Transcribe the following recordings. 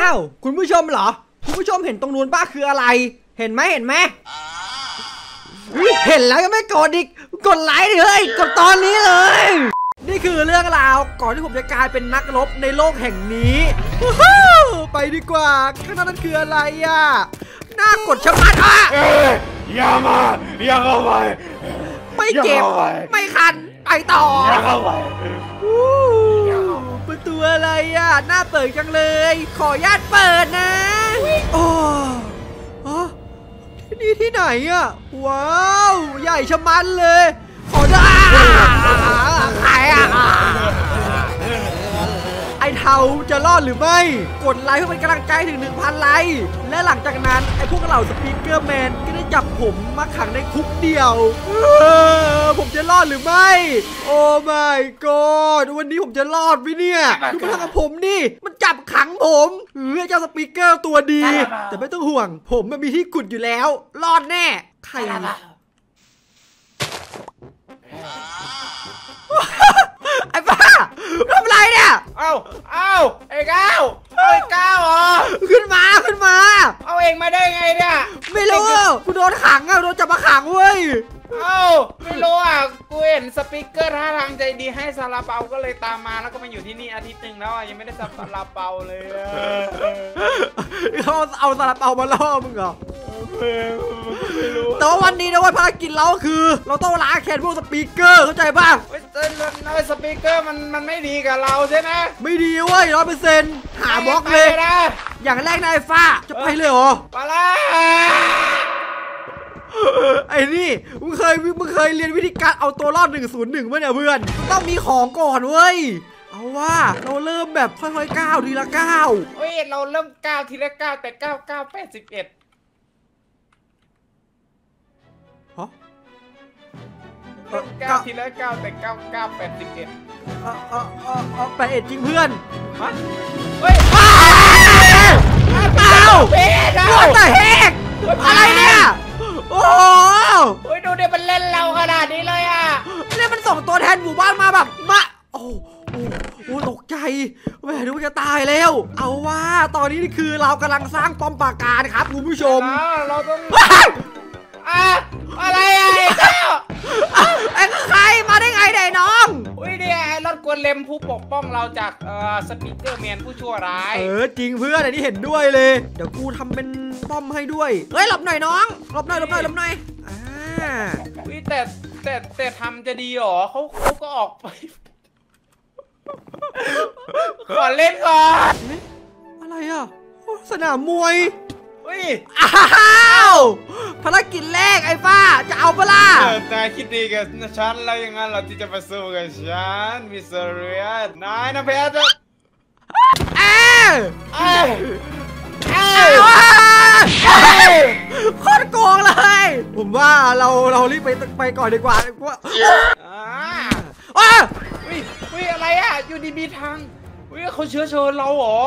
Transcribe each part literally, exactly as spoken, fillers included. อ้าวคุณผู้ชมเหรอคุณผู้ชมเห็นตรงนู้นป้าคืออะไรเห็นไหมเห็นไหมเห็นแล้วยังไม่กดอีกกดไลค์เลยกดตอนนี้เลยนี่คือเรื่องราวก่อนที่ผมจะกลายเป็นนักรบในโลกแห่งนี้ไปดีกว่าข้างหน้านั้นคืออะไรอ่ะน่ากดชะมัดอ่ะอย่ามาอย่าเข้าไปไม่เก็บไม่คันไปต่ออย่าเข้าไปเป็นตัวอะไรอ่ะหน้าเปิดจังเลยขออนุญาตเปิดนะโอ้โอ้ที่นี่ที่ไหนอ่ะว้าวใหญ่ชะมัดเลยขอได้ใครอ่ะไอเทาจะรอดหรือไม่กดไลค์เพื่อเป็นกำลังใจถึง หนึ่งพัน ไลค์และหลังจากนั้นไอพวกเหล่าสปีกเกอร์แมนก็ได้จับผมมาขังในคุกเดียวผมจะรอดหรือไม่โอ้ my god วันนี้ผมจะรอดไหมเนี่ยดูพลังของผมนี่มันจับขังผมเฮ้ยเจ้าสปีกเกอร์ตัวดีแต่ไม่ต้องห่วงผมมันมีที่กุดอยู่แล้วรอดแน่ใครไอ้บ้าทำไรเนี่ยเอ้าเอ้าไอ้ก้าวไอ้ก้าวอ๋อขึ้นมาขึ้นมาเอาเองมาได้ไงเนี่ยไม่รู้กูโดนขังอ่ะโดนจับมาขังเว้ยเอ้าไม่รู้อ่ะกูเห็นสปีกเกอร์ท่าทางใจดีให้ซาลาเปาก็เลยตามมาแล้วก็มาอยู่ที่นี่อาทิตย์นึงแล้วยังไม่ได้ซาลาเปาเลยเขาเอาซาลาเปามาล่อมึงเหรอแต่ว่าวันนี้นะว่าภารกิจเราคือเราต้องล้างแค้นพวกสปีกเกอร์เข้าใจป่ะไอ้สปีกเกอร์มันมันไม่ดีกับเราใช่ไหมไม่ดีเว้ยร้อยเปอร์เซ็นต์หาบล็อกเลยอย่างแรกนายฟ้าจะไปเลยเหรอไปเลยไอ้นี่มึงเคยมึงเคยเรียนวิธีการเอาตัวรอดหนึ่งศูนย์หนึ่งมั้ยเนี่ยเพื่อนต้องมีของก่อนเว้ยเอาว่าเราเริ่มแบบค่อยๆก้าวทีละก้าวเฮ้ยเราเริ่มก้าวทีละก้าวแต่ก้าวก้าวแปดสิบเอ็ดฮะเริ่มก้าวทีละก้าวแต่ก้าวก้าวแปดสิบเอ็ดอ๋ออ๋ออ๋อแปดเอ็ดจริงเพื่อนฮะเฮ้ยเปล่าเฮ้ยแต่เฮกอะไรเนี่ยโอ้โหดูเดี๋ยวมันเล่นเราขนาดนี้เลยอ่ะเล่นมันส่งตัวแทนหมู่บ้านมาแบบมาโอ้โหตกใจแหมดูจะตายแล้วเอาว่าตอนนี้นี่คือเรากำลังสร้างป้อมปราการครับคุณผู้ชมเราต้องอะไรอ่ะไอ้เจ้าไอ้ใครมาได้ไงไอ้น้องอุ้ยเนี่ยไอ้รถกวนเลมผู้ปกป้องเราจากเอ่อสปีกเกอร์แมนผู้ชั่วร้ายเออจริงเพื่อนไอ้นี่เห็นด้วยเลยเดี๋ยวกูทำเป็นป้อมให้ด้วยเฮ้ยหลบหน่อยน้องหลบหน่อยหลบหน่อยหลบหน่อยอ่าอุ้ยแต่แต่แต่ทำจะดีหรอเขาเขาก็ออกไปขอเล่นก่อนอะไรอ่ะสนามมวยอุ้ยอ้าวภารกิจแรกไอ้ฟ้าจะเอาเปล่าตายคิดดีกับฉันแล้วยังไงเราที่จะมาสู้กับฉันมิสเตอร์เรียนนายนะเพชรเอ้ยเอ้ยเอ้ยโคตรโกงเลยผมว่าเราเรารีบไปไปก่อนดีกว่าว่าอ้าวอุ้ยอุ้ยอะไรอ่ะอยู่ดีมีทางอุ้ยเขาเชื้อเชิญเราหรอ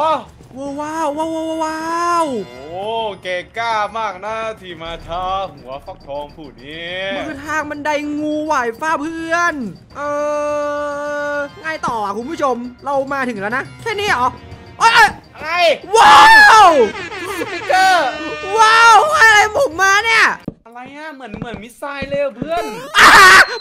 ว้าวว้าวว้าวโอ้เก่งกล้ามากนะที่มาท้าหัวฟักทองผู้นี้มันคือทางบันไดงูไหวฟ้าเพื่อนเออไงต่ออ่ะคุณผู้ชมเรามาถึงแล้วนะแค่นี้เหรอเอ้ยอะไรว้าวสปีกเกอร์ว้าวอะไรบุกมาเนี่ยอะไรอ่ะเหมือนเหมือนมิสไซล์เลยเพื่อน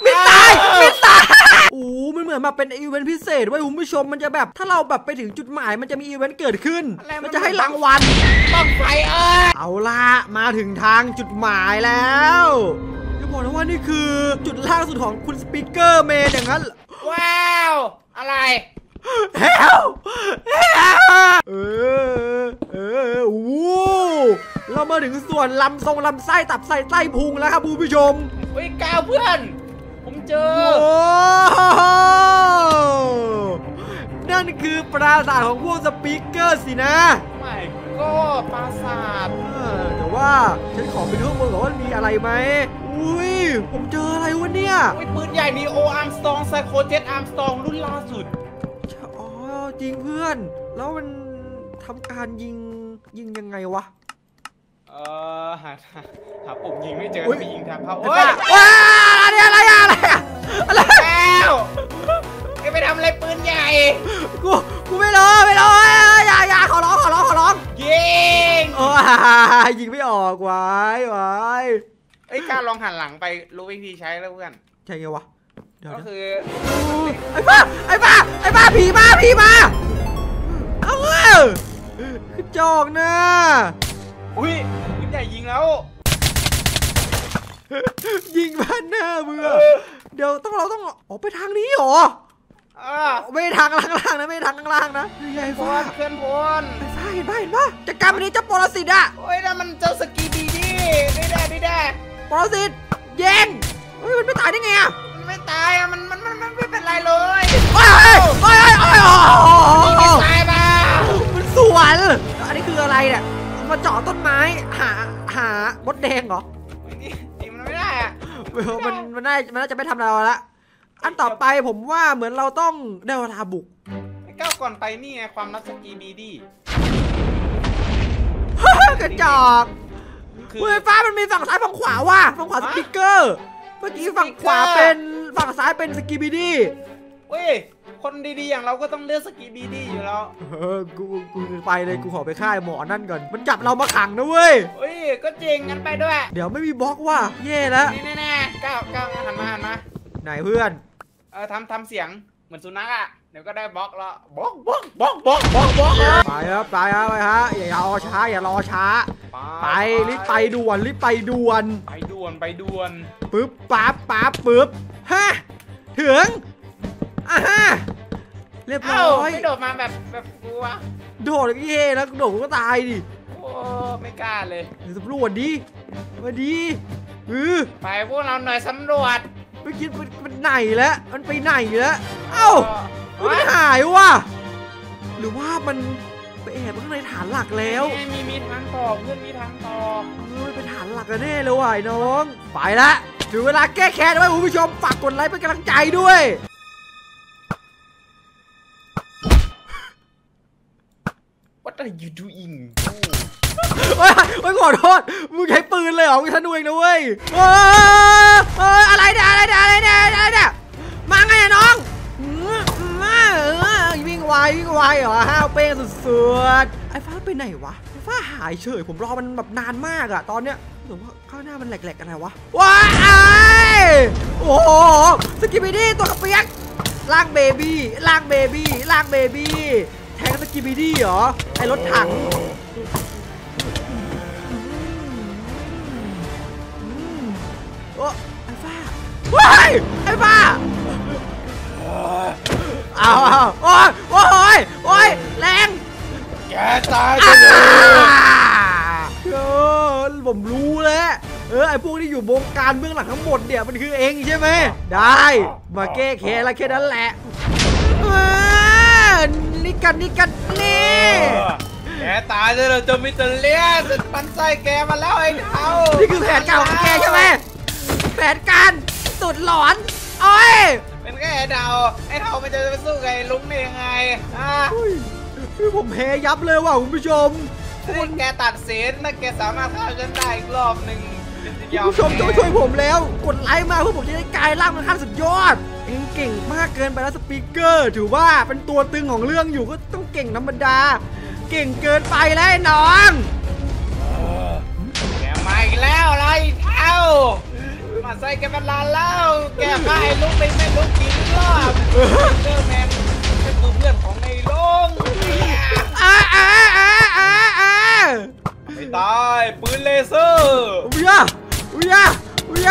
มิสไซล์มิสไซล์โอ้มันเหมือนมาเป็นอีเวนต์พิเศษด้วยคุณผู้ชมมันจะแบบถ้าเราแบบไปถึงจุดหมายมันจะมีอีเวนต์เกิดขึ้นมันจะให้รางวัลต้องไปเออเอาละมาถึงทางจุดหมายแล้วจะบอกนะว่านี่คือจุดล่างสุดของคุณสปีกเกอร์แมนอย่างนั้นว้าวอะไรเฮ้วเออเออโอ้เรามาถึงส่วนลำทรงลำไส้ตับไส้ไส้พุงแล้วครับคุณผู้ชมเฮ้ยกาวเพื่อนผมเจอนั่นคือปราสาทของพวกสปีกเกอร์สินะไม่ก็ปราสาทแต่ว่าฉันขอไปดูข้างบนก่อนว่ามีอะไรไหมอุ้ยผมเจออะไรวะเนี่ยปืนใหญ่นีโออาร์มสตรองไซโคเจ็ตอาร์มสตรองรุ่นล่าสุดอ๋อจริงเพื่อนแล้วมันทำการยิงยิงยังไงวะเออหาหาปุ่มยิงไม่เจอไปยิงทางเข้าเฮ้ยว้าอะไรอะไรอะไรอะไรแล้วไอ้ไปทำอะไรปืนใหญ่กูกูไม่รอไม่รออย่าอย่าขอร้องขอร้องขอร้อง ว้ายยิงไม่ออกว้ายว้ายไอ้กล้าลองหันหลังไปรู้วิธีใช้แล้วเพื่อนใช่ไงวะก็คือไอ้บ้าไอ้บ้าไอ้บ้าผีบ้าผีบ้าเอาเว้ยกระจอกนะอุ้ยยิงใหญ่ยิงแล้วยิงบ้านหน้ามึงเดี๋ยวต้องเราต้องออกไปทางนี้หรอไม่ทางข้างล่างนะไม่ทางข้างล่างนะไอ้ฟ้าเคลื่อนพลไอ้ฟ้าเห็นป่ะเห็นป่ะจัดการมันนี้เจ้าปรสิตอ่ะโอ้ยนั่นมันเจ้าสกีบีดีไม่ได้ไม่ได้ปรสิตเย็นเฮ้ยมันไม่ตายได้ไงอ่ะมันไม่ตายอ่ะมันมันมันไม่เป็นไรเลยโอ้ยโอ้ยโอ้ยโอ้ยโอ้ยตายป่ะมันสวนอันนี้คืออะไรเนี่ยมาเจาะต้นไม้หาหามดแดงเหรอนี่มันไม่ได้อ่ะมันมันน่ามันน่าจะไม่ทำเราละอันต่อไปผมว่าเหมือนเราต้องได้เวลาบุกก้าวก่อนไปนี่ไงความลับสกีบีดีกระจอกเฮ้ยฟ้ามันมีฝั่งซ้ายฝั่งขวาว่ะฝั่งขวาสติกเกอร์เมื่อกี้ฝั่งขวาเป็นฝั่งซ้ายเป็นสกีบีดีเว้ยคนดีๆอย่างเราก็ต้องเลือกสกีบีดีอยู่แล้วเออกูกูไปเลยกูขอไปฆ่าหมอนั่นก่อนมันจับเรามาขังนะเว้ยเฮ้ยก็จริงงั้นไปด้วยเดี๋ยวไม่มีบล็อกว่ะเย่แล้วนี่แน่ๆก้าวก้าวหันมาหันมาไหนเพื่อนเออทำทำเสียงเหมือนสุนัขอ่ะเดี๋ยวก็ได้บล็อกแล้วบล็อกบล็อกบล็อกบล็อกบล็อกบล็อกไปครับไปครับไปฮะอย่ารอช้าอย่ารอช้าไปรีบไปด่วนรีบไปด่วนไปด่วนไปด่วนปึ๊บปั๊บปั๊บปึ๊บฮะถึงอ่ะฮะเรียบร้อยโดดมาแบบแบบกลัวโดดเย่แล้วโดดก็ตายดิโอ้ไม่กล้าเลยสำรวจดีมาดีเออไปพวกเราหน่อยสำรวจไม่คิดมันไหนแล้วมันไปไหนแล้วเอ้ามันหายว่ะหรือว่ามันไปแอบข้างในฐานหลักแล้วมีมีทางต่อเพื่อนมีทางต่อเฮ้ยเป็นฐานหลักกันแน่เลยว่ะน้องไปละถึงเวลาแก้แค้นไว้คุณผู้ชมฝากกดไลค์เป็นกำลังใจด้วยWhat are you doingโอ้ยโอ้ยขอโทษมึงใช้ปืนเลยเหรอมึงทะนุเองนะเว้ยโอ้ยอะไรเนี่ยอะไรเนี่ยอะไรเนี่ยอะไรเนี่ยมาไงน้องวิ่งไววิ่งไวเหรอห้าวเป้งสุดๆไอ้ฟ้าไปไหนวะไอ้ฟ้าหายเฉยผมรอมันแบบนานมากอะตอนเนี้ยหรือว่าข้างหน้ามันแหลกๆอะไรวะว้ายโอ้โหสกิบิดี้ตัวกระเปียกลากเบบี้ลากเบบี้ลากเบบี้แทงสกิบิดี้เหรอไอ้รถถังโอ้ไอ้ฟ้าว้ายไอ้ฟ้าเอาเอาโอ้ยโอ้ยโอ้ยแรงแกตายไปเลยเออผมรู้แล้วเออไอ้พวกที่อยู่วงการเบื้องหลังทั้งหมดเนี่ยมันคือเองใช่ไหมได้มาแก้แค้นละแค่นั้นแหละนี่กันนี่กันนี่แกตายเลยเราจะมิเตอร์เลียสุดปันใจแกมาแล้วไอ้เขานี่คือแผนเก่าของแกใช่ไหมแผนการสุดหลอนโอ้ยเป็นแค่ไอ้เดาไอ้เดามันจะไปสู้ไงลุงได้ยังไงอ่ะคือผมแพ้ยับเลยว่ะคุณผู้ชมคุณแกตัดเส้นนะแกสามารถฆ่าฉันได้อีกรอบหนึ่งคุณผู้ชมช่วยผมแล้วกดไลค์มาเพื่อผมจะได้กลายร่างเป็นขั้นสุดยอดเองเก่งมากเกินไปแล้วสปีกเกอร์ถือว่าเป็นตัวตึงของเรื่องอยู่ก็ต้องเก่งธรรมดาเก่งเกินไปแล้วน้องแกมาอีกแล้วอะไรเท่ามาใส่แกเป็นลานแล้วแกพาไอ้ลุงไปแม่ลุงกินรอบเจอแมนเป็นตัวเพื่อนของในลุงอ่าอ่าอ่าอ่าอ่าไม่ตายปืนเลเซอร์อุ้ยอุ้ยอุ้ย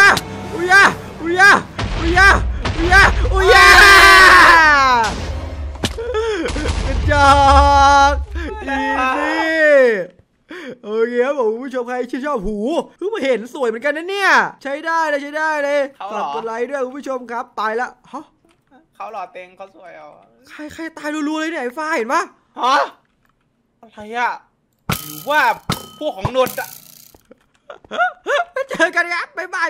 อุ้ยอุ้ยอุ้ยอุ้ยอุ้ยกระจอกอีซี่โอเคครับผมผู้ชมใครชื่นชอบหูเพิ่งมาเห็นสวยเหมือนกันนะเนี่ยใช้ได้เลยใช้ได้เลยกลับกดไลค์ด้วยคุณผู้ชมครับไปละฮะเขาหล่อเต็งเขาสวยเอาใครใครตายรัวๆเลยเนี่ยไอ้ฟ้าเห็นปะฮะอะไรอะหรือว่าพวกของนนท์อะเจอกันครับบ๊ายบาย